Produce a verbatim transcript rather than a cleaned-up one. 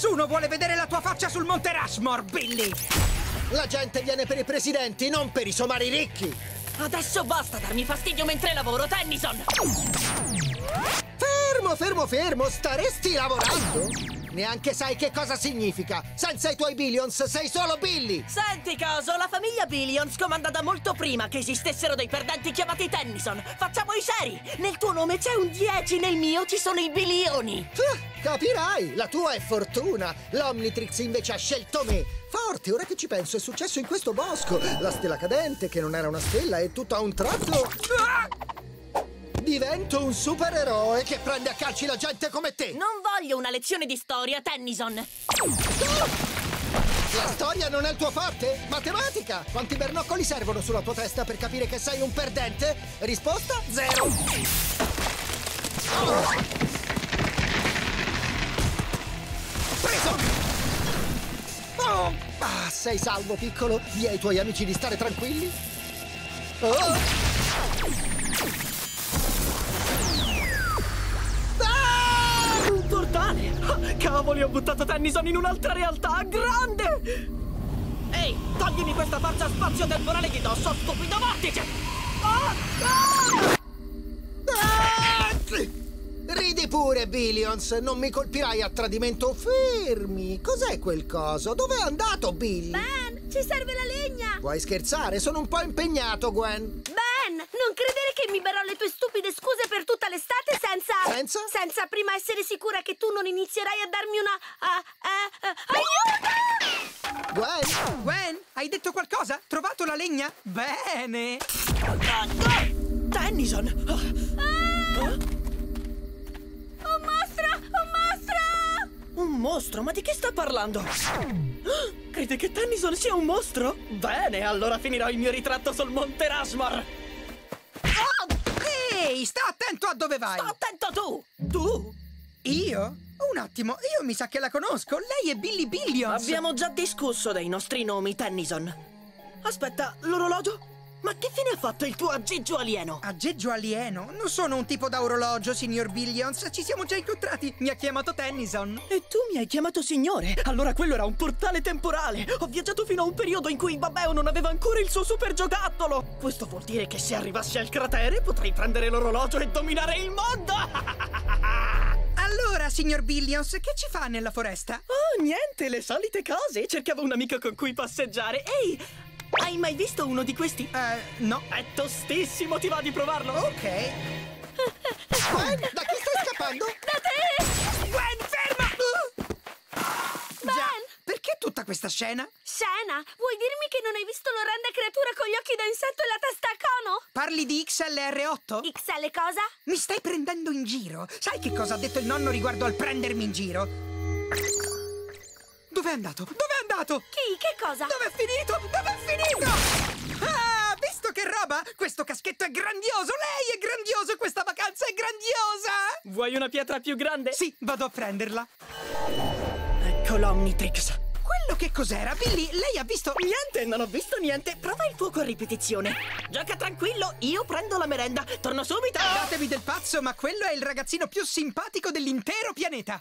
Nessuno vuole vedere la tua faccia sul Monte Rushmore, Billy! La gente viene per i presidenti, non per i somari ricchi! Adesso basta darmi fastidio mentre lavoro, Tennyson! Fermo, fermo, fermo! Staresti lavorando? Neanche sai che cosa significa! Senza i tuoi Billions sei solo Billy! Senti, caso, la famiglia Billions comanda da molto prima che esistessero dei perdenti chiamati Tennyson! Facciamo i seri! Nel tuo nome c'è un dieci, nel mio ci sono i bilioni! Ah, capirai! La tua è fortuna! L'Omnitrix invece ha scelto me! Forti, ora che ci penso, è successo in questo bosco! La stella cadente, che non era una stella, e tutto a un tratto... Ah! Divento un supereroe che prende a calci la gente come te! Non voglio una lezione di storia, Tennyson! La storia non è il tuo forte? Matematica! Quanti bernoccoli servono sulla tua testa per capire che sei un perdente? Risposta zero! Oh. Preso! Oh. Ah, sei salvo, piccolo! Dì ai tuoi amici di stare tranquilli! Oh. Portale! Oh, cavoli, ho buttato Tennyson in un'altra realtà! Grande! Ehi, toglimi questa forza spazio-temporale di dosso, stupido vortice! Oh, no! Ah! Ridi pure, Billions! Non mi colpirai a tradimento! Fermi! Cos'è quel coso? Dov'è andato, Billy? Ben, ci serve la legna! Vuoi scherzare? Sono un po' impegnato, Gwen! Ben, non credere che mi berrò le tue stupide scuse per tutta l'estate senza... Senza? Senza prima essere sicura che tu non inizierai a darmi una... Uh, uh, uh, aiuto! Gwen! Gwen, hai detto qualcosa? Trovato la legna? Bene! Oh, Tennyson! Oh. Ah! Oh. Un mostro! Un mostro! Un mostro? Ma di che sta parlando? Crede che Tennyson sia un mostro? Bene, allora finirò il mio ritratto sul Monte Rushmore! Ehi, sta attento a dove vai! Sta attento tu! Tu? Io? Un attimo, io mi sa che la conosco, lei è Billy Billions! Abbiamo già discusso dei nostri nomi, Tennyson. Aspetta, l'orologio? Ma che fine ha fatto il tuo aggeggio alieno? Aggeggio alieno? Non sono un tipo da orologio, signor Billions, ci siamo già incontrati, mi ha chiamato Tennyson. E tu mi hai chiamato signore? Allora quello era un portale temporale, ho viaggiato fino a un periodo in cui il Babbeo non aveva ancora il suo super giocattolo. Questo vuol dire che se arrivassi al cratere potrei prendere l'orologio e dominare il mondo. Allora, signor Billions, che ci fa nella foresta? Oh, niente, le solite cose, cercavo un amico con cui passeggiare. Ehi! Hai mai visto uno di questi? Eh, no. È tostissimo, ti va di provarlo? Ok. Gwen, da chi stai scappando? Da te! Gwen, ferma! Ben! Già, perché tutta questa scena? Scena? Vuoi dirmi che non hai visto l'orrenda creatura con gli occhi da insetto e la testa a cono? Parli di X L R otto? X L cosa? Mi stai prendendo in giro. Sai che cosa ha detto il nonno riguardo al prendermi in giro? Dov'è andato? Dov'è andato? Chi? Che cosa? Dov'è finito? Dov'è finito? Ah, visto che roba? Questo caschetto è grandioso! Lei è grandioso! Questa vacanza è grandiosa! Vuoi una pietra più grande? Sì, vado a prenderla. Ecco l'Omnitrix. Quello che cos'era? Billy, lei ha visto... Niente, non ho visto niente. Prova il fuoco a ripetizione. Gioca tranquillo, io prendo la merenda. Torno subito. Datevi del pazzo, ma quello è il ragazzino più simpatico dell'intero pianeta.